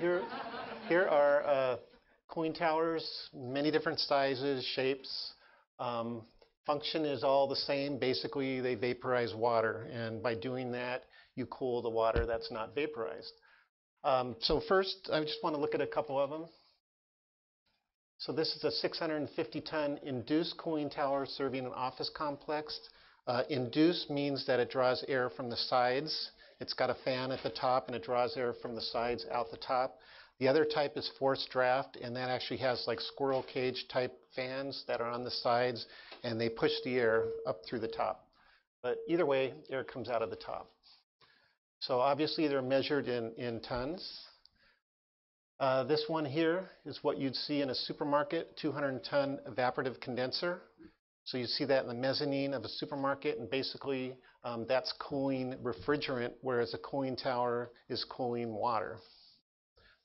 here are cooling towers, many different sizes, shapes. Function is all the same. Basically, they vaporize water, and by doing that, you cool the water that's not vaporized. So first, I just want to look at a couple of them. So this is a 650-ton induced cooling tower serving an office complex. Induced means that it draws air from the sides. It's got a fan at the top, and it draws air from the sides out the top. The other type is forced draft, and that actually has like squirrel cage type fans that are on the sides, and they push the air up through the top. But either way, air comes out of the top. So obviously they're measured in tons. This one here is what you'd see in a supermarket, 200-ton evaporative condenser. So you see that in the mezzanine of a supermarket, and basically that's cooling refrigerant, whereas a cooling tower is cooling water.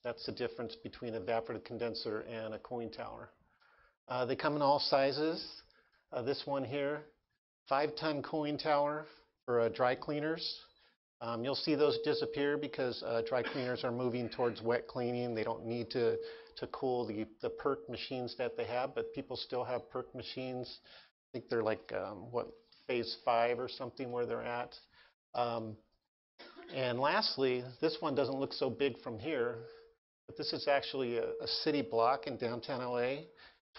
That's the difference between an evaporative condenser and a cooling tower. They come in all sizes. This one here, 5-ton cooling tower for dry cleaners. You'll see those disappear because dry cleaners are moving towards wet cleaning. They don't need to cool the PERC machines that they have, but people still have PERC machines. I think they're like, what, phase 5 or something where they're at. And lastly, this one doesn't look so big from here. But this is actually a city block in downtown LA,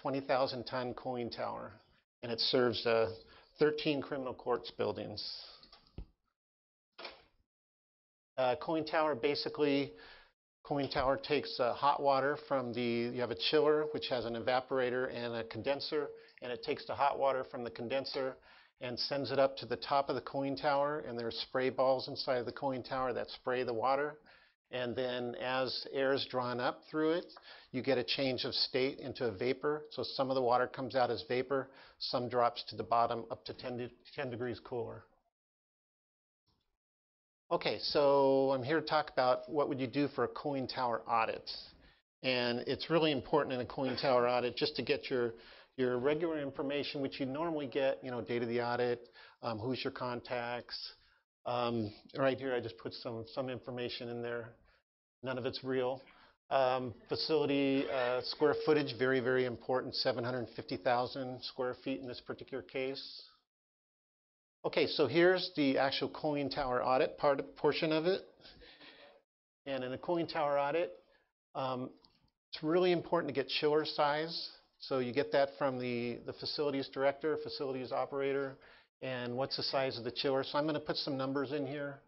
20,000-ton cooling tower, and it serves 13 criminal courts buildings. Cooling tower, basically, cooling tower takes hot water from the, you have a chiller, which has an evaporator and a condenser, and it takes the hot water from the condenser and sends it up to the top of the cooling tower, and there are spray balls inside of the cooling tower that spray the water. And then as air is drawn up through it, you get a change of state into a vapor. So some of the water comes out as vapor, some drops to the bottom up to 10 degrees cooler. Okay, so I'm here to talk about what would you do for a cooling tower audit. And it's really important in a cooling tower audit just to get your your regular information, which you normally get, you know, date of the audit, who's your contacts. Right here, I just put some information in there. None of it's real. Facility square footage, very, very important, 750,000 square feet in this particular case. Okay, so here's the actual cooling tower audit portion of it. And in the cooling tower audit, it's really important to get chiller size. So you get that from the facilities director, facilities operator, and what's the size of the chiller. So I'm going to put some numbers in here.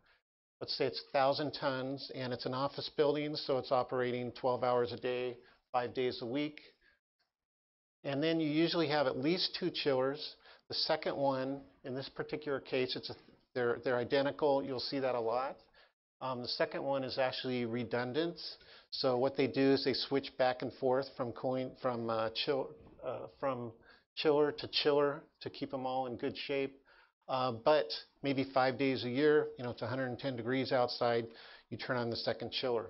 Let's say it's 1,000 tons, and it's an office building, so it's operating 12 hours a day, 5 days a week. And then you usually have at least two chillers. The second one, in this particular case, they're identical. You'll see that a lot. The second one is actually redundant. So what they do is they switch back and forth from chiller to chiller to keep them all in good shape. But maybe 5 days a year, you know, it's 110 degrees outside, you turn on the second chiller.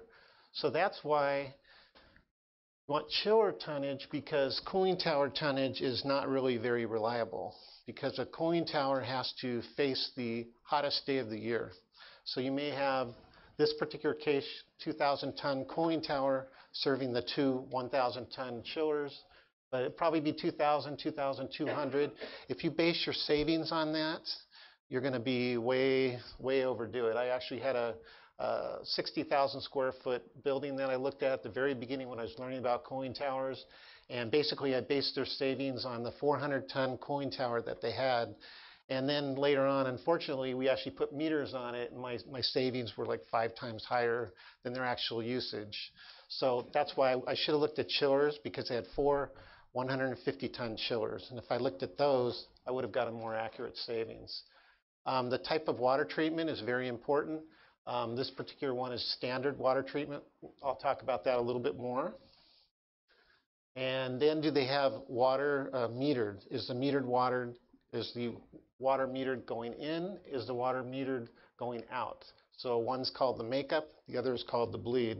So that's why you want chiller tonnage, because cooling tower tonnage is not really very reliable, because a cooling tower has to face the hottest day of the year. So you may have this particular case, 2,000-ton cooling tower serving the two 1,000-ton chillers, but it'd probably be 2,000, 2,200. If you base your savings on that, you're going to be way, way overdue it. I actually had a 60,000 square foot building that I looked at the very beginning when I was learning about cooling towers, and basically I based their savings on the 400-ton cooling tower that they had. And then later on, unfortunately, we actually put meters on it, and my savings were like 5 times higher than their actual usage. So that's why I should have looked at chillers, because they had four 150-ton chillers. And if I looked at those, I would have got a more accurate savings. The type of water treatment is very important. This particular one is standard water treatment. I'll talk about that a little bit more. And then, do they have water metered? Is the water metered going in? Is the water metered going out? So one's called the makeup, the other is called the bleed.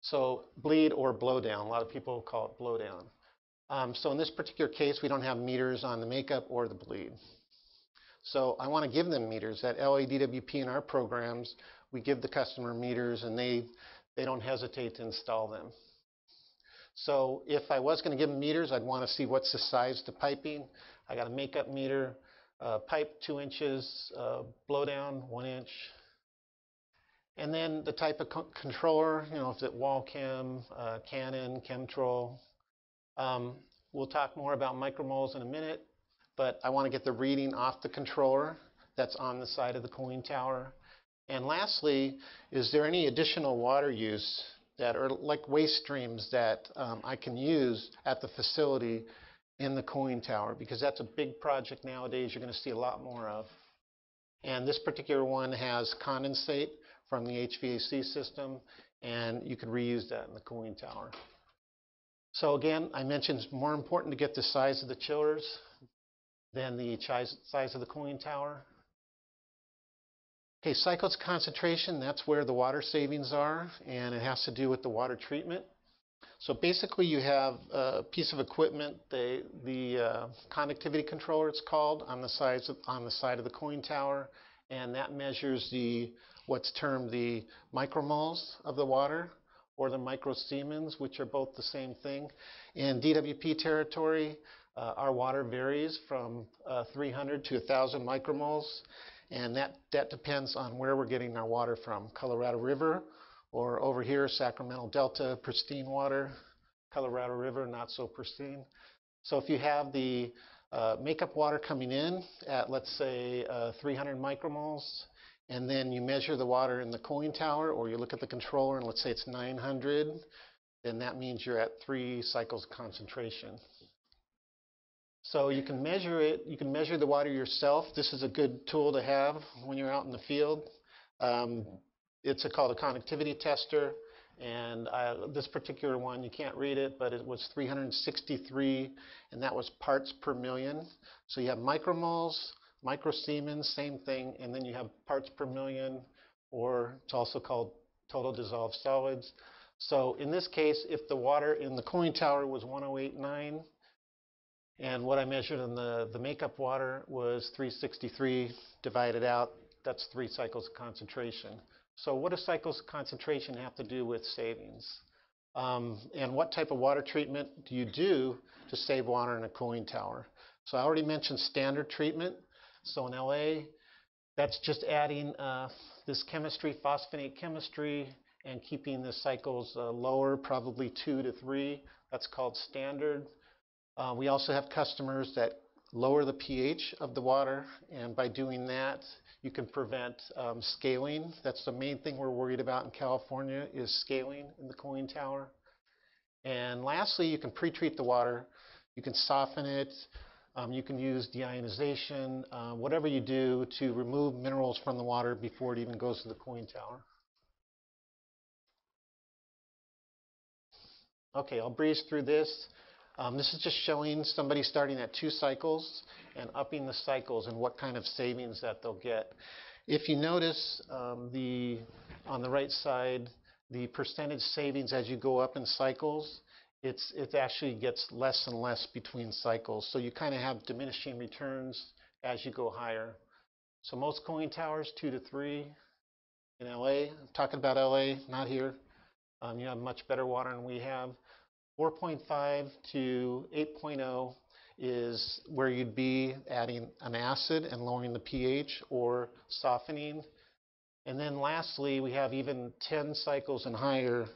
So bleed or blowdown, a lot of people call it blowdown. So in this particular case, we don't have meters on the makeup or the bleed. So I want to give them meters. At LADWP in our programs, we give the customer meters, and they don't hesitate to install them. So if I was going to give them meters, I'd want to see what's the size of the piping. I got a makeup meter, pipe 2 inches, blowdown 1 inch. And then the type of controller, you know, is it wall chem, Canon, Chemtrol. We'll talk more about micromoles in a minute, but I want to get the reading off the controller that's on the side of the cooling tower. And lastly, is there any additional water use that are like waste streams that I can use at the facility in the cooling tower, because that's a big project nowadays you're going to see a lot more of. And this particular one has condensate from the HVAC system, and you could reuse that in the cooling tower. So again, I mentioned it's more important to get the size of the chillers than the size of the cooling tower. Okay, cycles concentration, that's where the water savings are, and it has to do with the water treatment. So basically you have a piece of equipment, the conductivity controller it's called, on the side of the cooling tower, and that measures what's termed the micromoles of the water, or the microsiemens, which are both the same thing. In DWP territory, our water varies from 300 to 1,000 micromoles. And that depends on where we're getting our water from. Colorado River, or over here, Sacramento Delta, pristine water. Colorado River, not so pristine. So if you have the makeup water coming in at, let's say, 300 micromoles, and then you measure the water in the cooling tower, or you look at the controller and let's say it's 900, then that means you're at 3 cycles of concentration. So you can measure it. You can measure the water yourself. This is a good tool to have when you're out in the field. It's called a conductivity tester, and this particular one, you can't read it, but it was 363, and that was parts per million. So you have micromoles, microsiemens, same thing, and then you have parts per million, or it's also called total dissolved solids. So in this case, if the water in the cooling tower was 108.9, and what I measured in the makeup water was 363 divided out, that's 3 cycles of concentration. So what does cycles of concentration have to do with savings? And what type of water treatment do you do to save water in a cooling tower? So I already mentioned standard treatment. So in LA, that's just adding this chemistry, phosphonate chemistry, and keeping the cycles lower, probably 2 to 3. That's called standard. We also have customers that lower the pH of the water, and by doing that, you can prevent scaling. That's the main thing we're worried about in California, is scaling in the cooling tower. And lastly, you can pre-treat the water. You can soften it. You can use deionization, whatever you do to remove minerals from the water before it even goes to the cooling tower. Okay, I'll breeze through this. This is just showing somebody starting at 2 cycles and upping the cycles and what kind of savings that they'll get. If you notice, on the right side, the percentage savings as you go up in cycles, it actually gets less and less between cycles. So you kind of have diminishing returns as you go higher. So most cooling towers, 2 to 3 in LA. I'm talking about LA, not here. You have much better water than we have. 4.5 to 8.0 is where you'd be adding an acid and lowering the pH or softening. And then lastly, we have even 10 cycles and higher,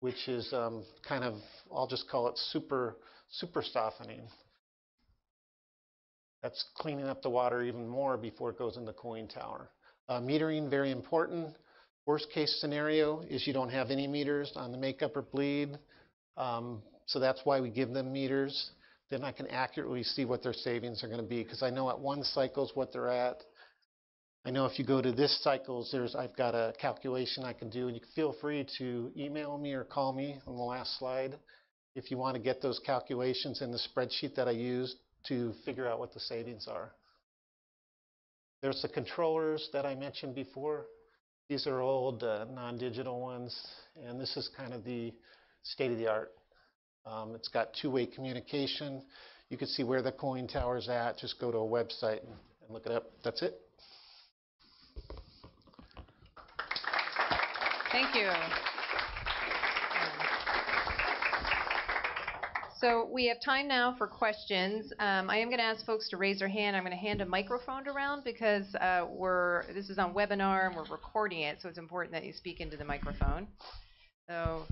which is kind of, I'll just call it super softening. That's cleaning up the water even more before it goes in the cooling tower. Metering, very important. Worst case scenario is you don't have any meters on the makeup or bleed. So that's why we give them meters. Then I can accurately see what their savings are going to be, because I know at 1 cycles what they're at. I know if you go to this cycles, I've got a calculation I can do, and you can feel free to email me or call me on the last slide if you want to get those calculations in the spreadsheet that I used to figure out what the savings are. There's the controllers that I mentioned before. These are old non-digital ones, and this is kind of the state-of-the-art. It's got two-way communication. You can see where the cooling tower is at. Just go to a website and look it up. That's it. Thank you. So we have time now for questions. I am going to ask folks to raise their hand. I'm going to hand a microphone around because this is on webinar and we're recording it, so it's important that you speak into the microphone. So.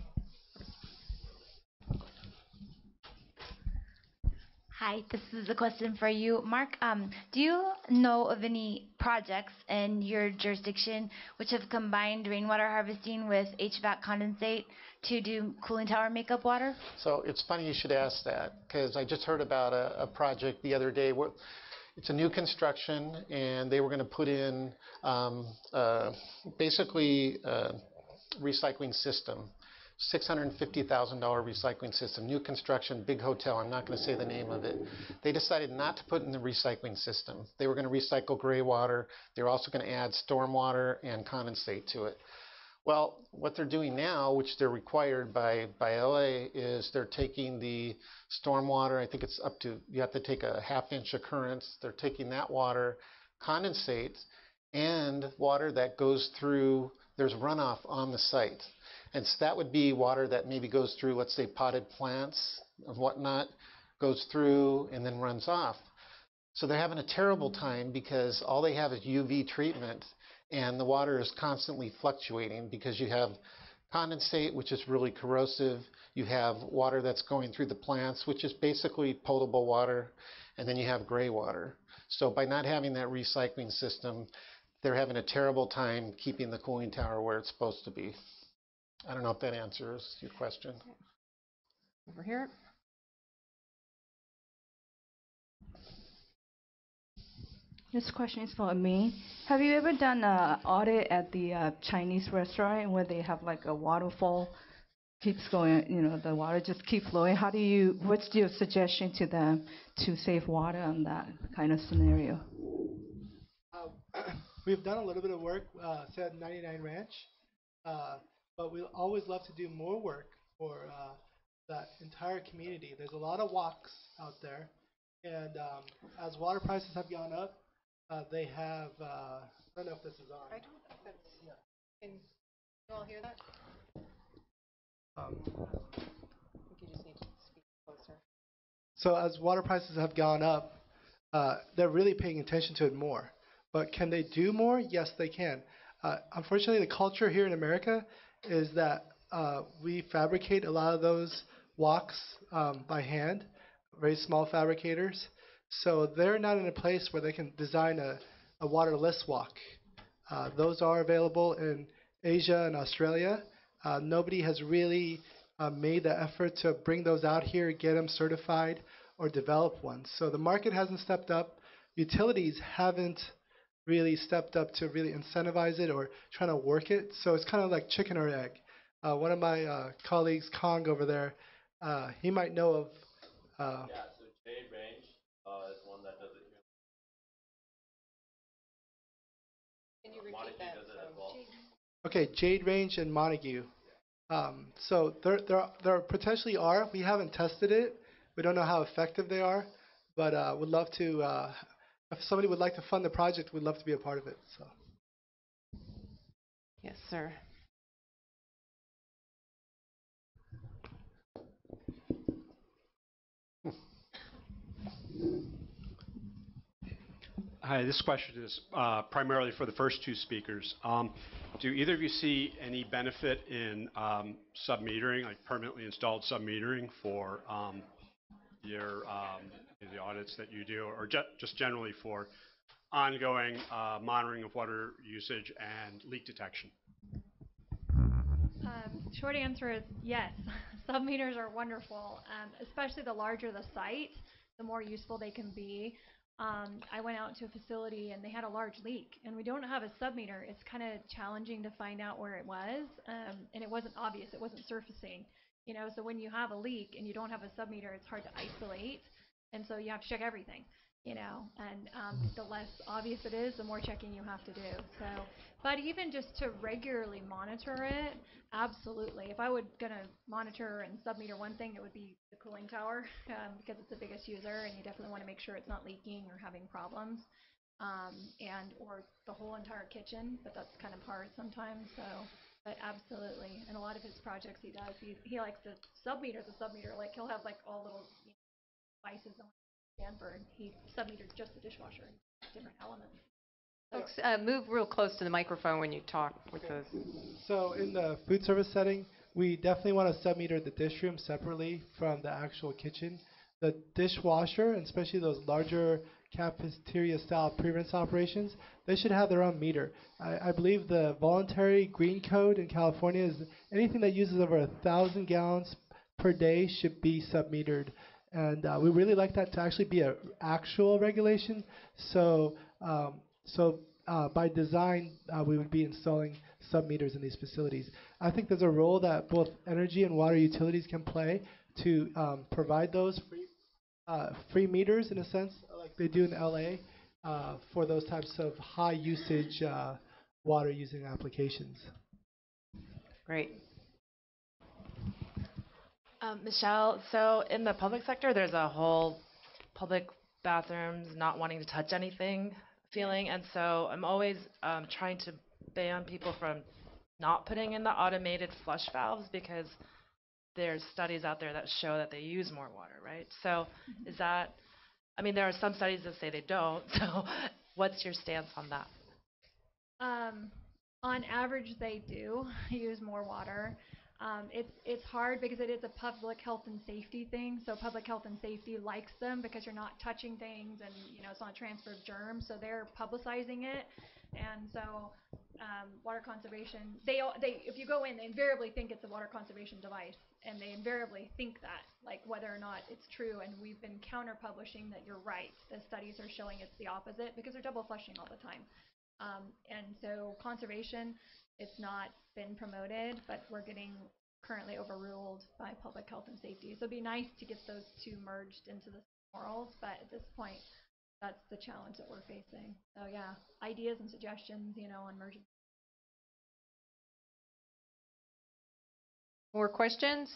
Hi, this is a question for you, Mark. Do you know of any projects in your jurisdiction which have combined rainwater harvesting with HVAC condensate to do cooling tower makeup water? So it's funny you should ask that, because I just heard about a project the other day. It's a new construction, and they were going to put in basically a recycling system. $650,000 recycling system, new construction, big hotel. I'm not going to say the name of it. They decided not to put in the recycling system. They were going to recycle gray water. They were also going to add stormwater and condensate to it. Well, what they're doing now, which they're required by LA, is they're taking the stormwater. I think it's up to, you have to take a half-inch occurrence. They're taking that water, condensate, and water that goes through, there's runoff on the site. And so that would be water that maybe goes through, let's say, potted plants and whatnot, goes through and then runs off. So they're having a terrible time because all they have is UV treatment, and the water is constantly fluctuating because you have condensate, which is really corrosive. You have water that's going through the plants, which is basically potable water, and then you have gray water. So by not having that recycling system, they're having a terrible time keeping the cooling tower where it's supposed to be. I don't know if that answers your question. Over here. This question is for me. Have you ever done an audit at the Chinese restaurant where they have like a waterfall keeps going, you know, the water just keeps flowing? What's your suggestion to them to save water on that kind of scenario? We've done a little bit of work at 99 ranch. but we always love to do more work for that entire community. There's a lot of walks out there, and as water prices have gone up, they have, I don't know if this is on. I don't know if it's, yeah. Can you all hear that? I think you just need to speak closer. So as water prices have gone up, they're really paying attention to it more. But can they do more? Yes, they can. Unfortunately, the culture here in America is that we fabricate a lot of those walks by hand, very small fabricators. So they're not in a place where they can design a waterless walk. Those are available in Asia and Australia. Nobody has really made the effort to bring those out here, get them certified, or develop one. So the market hasn't stepped up. Utilities haven't really stepped up to really incentivize it or trying to work it. So it's kind of like chicken or egg. One of my colleagues, Kong, over there, he might know of. Yeah, so Jade Range is one that does it here. Can you repeat that? Does it as well. Okay, Jade Range and Montague. So there potentially are. We haven't tested it. We don't know how effective they are, but would love to, if somebody would like to fund the project, we'd love to be a part of it. So. Yes, sir. Hi, this question is primarily for the first two speakers. Do either of you see any benefit in sub-metering, like permanently installed sub-metering for your the audits that you do, or just generally for ongoing monitoring of water usage and leak detection? Short answer is yes. Sub-meters are wonderful, especially the larger the site, the more useful they can be. I went out to a facility and they had a large leak, and we don't have a sub-meter. It's kind of challenging to find out where it was, and it wasn't obvious. It wasn't surfacing. You know, so when you have a leak and you don't have a sub-meter, it's hard to isolate, and so you have to check everything, you know, and the less obvious it is, the more checking you have to do. So, but even just to regularly monitor it, absolutely. If I were going to monitor and sub-meter one thing, it would be the cooling tower because it's the biggest user, and you definitely want to make sure it's not leaking or having problems, and or the whole entire kitchen, but that's kind of hard sometimes. So. But absolutely, and a lot of his projects he does, he likes to sub-meter the sub-meter. Like he'll have like all little, you know, devices on Stanford. He sub-metered just the dishwasher, different elements. Folks, move real close to the microphone when you talk with us. So in the food service setting, we definitely want to sub-meter the dish room separately from the actual kitchen. The dishwasher, and especially those larger cafeteria-style pre-rinse operations, they should have their own meter. I believe the voluntary green code in California is anything that uses over 1,000 gallons per day should be sub-metered. And we really like that to actually be an actual regulation. So, by design, we would be installing sub-meters in these facilities. I think there's a role that both energy and water utilities can play to provide those free meters, in a sense, like they do in LA for those types of high usage water using applications. Great. Michelle, so in the public sector, there's a whole public bathrooms not wanting to touch anything feeling, and so I'm always trying to ban people from not putting in the automated flush valves because there's studies out there that show that they use more water, right? So is that, I mean, there are some studies that say they don't, so what's your stance on that? On average, they do use more water. It's hard because it is a public health and safety thing, so public health and safety likes them because you're not touching things and, you know, it's not a transfer of germs, so they're publicizing it. And so water conservation, if you go in, they invariably think it's a water conservation device, and they invariably think that, like whether or not it's true, and we've been counter-publishing that you're right. The studies are showing it's the opposite because they're double flushing all the time. And so conservation, it's not been promoted, but we're getting currently overruled by public health and safety. So it'd be nice to get those two merged into the morals, but at this point, that's the challenge that we're facing. So yeah, ideas and suggestions, you know, on merging. More questions?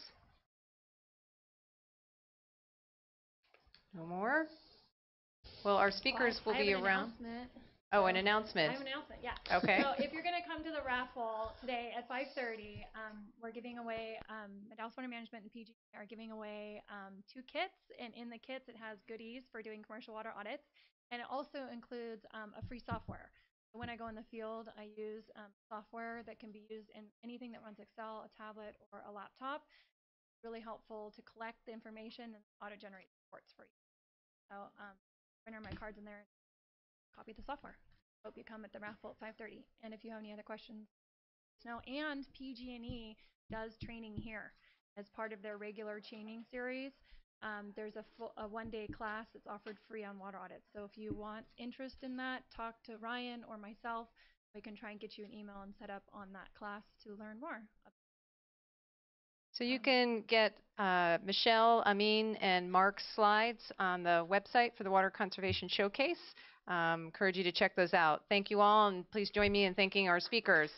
No more? Well, our speakers will be around. Oh, an announcement. I have an announcement, yeah. Okay. So if you're going to come to the raffle today at 5:30, we're giving away, Maddaus Water Management and PG are giving away 2 kits. And in the kits, it has goodies for doing commercial water audits. And it also includes a free software. So when I go in the field, I use software that can be used in anything that runs Excel, a tablet, or a laptop. It's really helpful to collect the information and auto-generate reports for you. So enter my cards in there. Copy the software. Hope you come at the raffle at 5:30. And if you have any other questions, let us know. And PG&E does training here as part of their regular training series. There's a one-day class that's offered free on water audits. So if you want interest in that, talk to Ryan or myself. We can try and get you an email and set up on that class to learn more. So you can get Michelle, Amin, and Mark's slides on the website for the Water Conservation Showcase. Encourage you to check those out. Thank you all, and please join me in thanking our speakers.